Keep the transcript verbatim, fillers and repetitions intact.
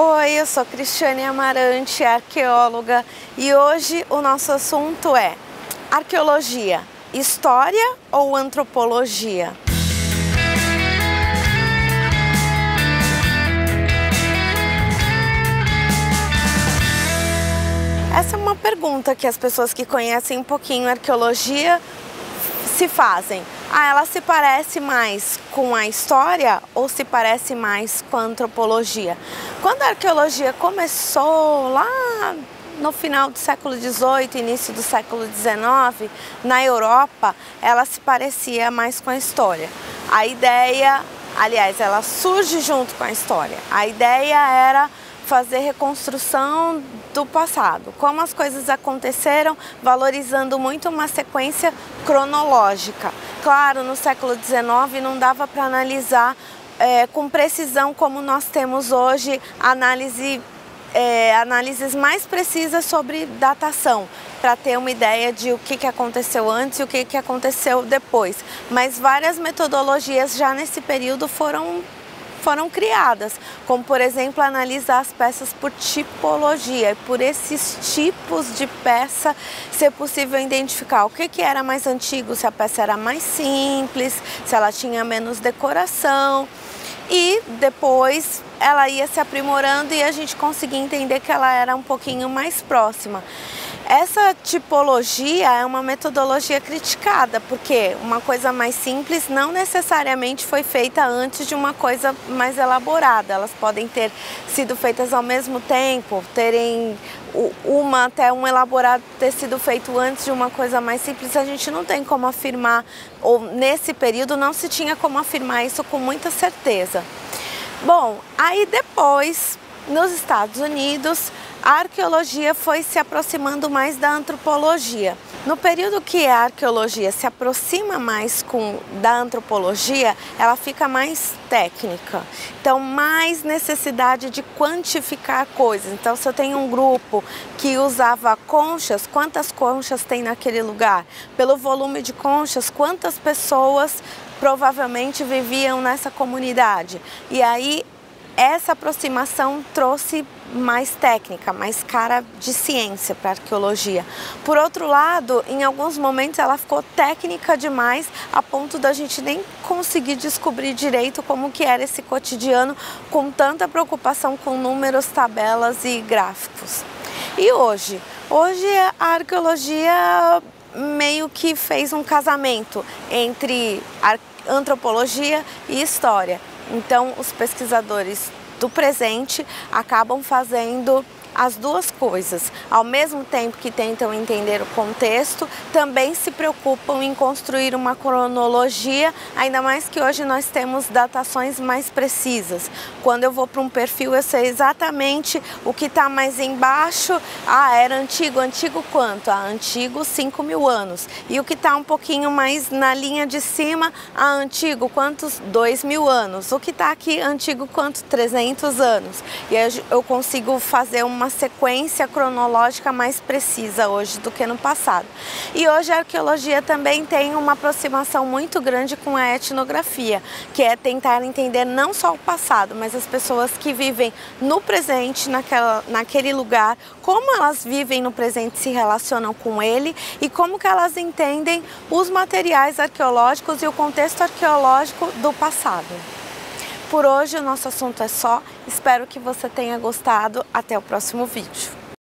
Oi, eu sou Cristiane Amarante, arqueóloga, e hoje o nosso assunto é arqueologia, história ou antropologia? Essa é uma pergunta que as pessoas que conhecem um pouquinho a arqueologia se fazem. Ah, ela se parece mais com a história ou se parece mais com a antropologia? Quando a arqueologia começou lá no final do século dezoito, início do século dezenove, na Europa, ela se parecia mais com a história. A ideia, aliás, ela surge junto com a história. A ideia era fazer reconstrução do passado, como as coisas aconteceram, valorizando muito uma sequência cronológica. Claro, no século dezenove não dava para analisar é, com precisão como nós temos hoje, análise, é, análises mais precisas sobre datação, para ter uma ideia de o que, que aconteceu antes e o que, que aconteceu depois. Mas várias metodologias já nesse período foram foram criadas, como por exemplo analisar as peças por tipologia, e por esses tipos de peça ser possível identificar o que, que era mais antigo, se a peça era mais simples, se ela tinha menos decoração, e depois ela ia se aprimorando e a gente conseguia entender que ela era um pouquinho mais próxima. Essa tipologia é uma metodologia criticada, porque uma coisa mais simples não necessariamente foi feita antes de uma coisa mais elaborada. Elas podem ter sido feitas ao mesmo tempo, terem uma até um elaborado ter sido feito antes de uma coisa mais simples. A gente não tem como afirmar, ou nesse período não se tinha como afirmar isso com muita certeza. Bom, aí depois, nos Estados Unidos, a arqueologia foi se aproximando mais da antropologia. No período que a arqueologia se aproxima mais com, da antropologia, ela fica mais técnica. Então, mais necessidade de quantificar coisas. Então, se eu tenho um grupo que usava conchas, quantas conchas tem naquele lugar? Pelo volume de conchas, quantas pessoas provavelmente viviam nessa comunidade? E aí, essa aproximação trouxe mais técnica, mais cara de ciência para a arqueologia. Por outro lado, em alguns momentos ela ficou técnica demais, a ponto da gente nem conseguir descobrir direito como que era esse cotidiano, com tanta preocupação com números, tabelas e gráficos. E hoje? Hoje a arqueologia meio que fez um casamento entre antropologia e história. Então, os pesquisadores do presente acabam fazendo as duas coisas. Ao mesmo tempo que tentam entender o contexto, também se preocupam em construir uma cronologia, ainda mais que hoje nós temos datações mais precisas. Quando eu vou para um perfil, eu sei exatamente o que está mais embaixo. Ah, era antigo. Antigo quanto? Ah, antigo cinco mil anos. E o que está um pouquinho mais na linha de cima? Ah, antigo quantos? dois mil anos. O que está aqui? Antigo quanto? trezentos anos. E aí eu consigo fazer uma uma sequência cronológica mais precisa hoje do que no passado. E hoje a arqueologia também tem uma aproximação muito grande com a etnografia, que é tentar entender não só o passado, mas as pessoas que vivem no presente, naquela, naquele lugar, como elas vivem no presente, se relacionam com ele e como que elas entendem os materiais arqueológicos e o contexto arqueológico do passado. Por hoje o nosso assunto é só, espero que você tenha gostado, até o próximo vídeo.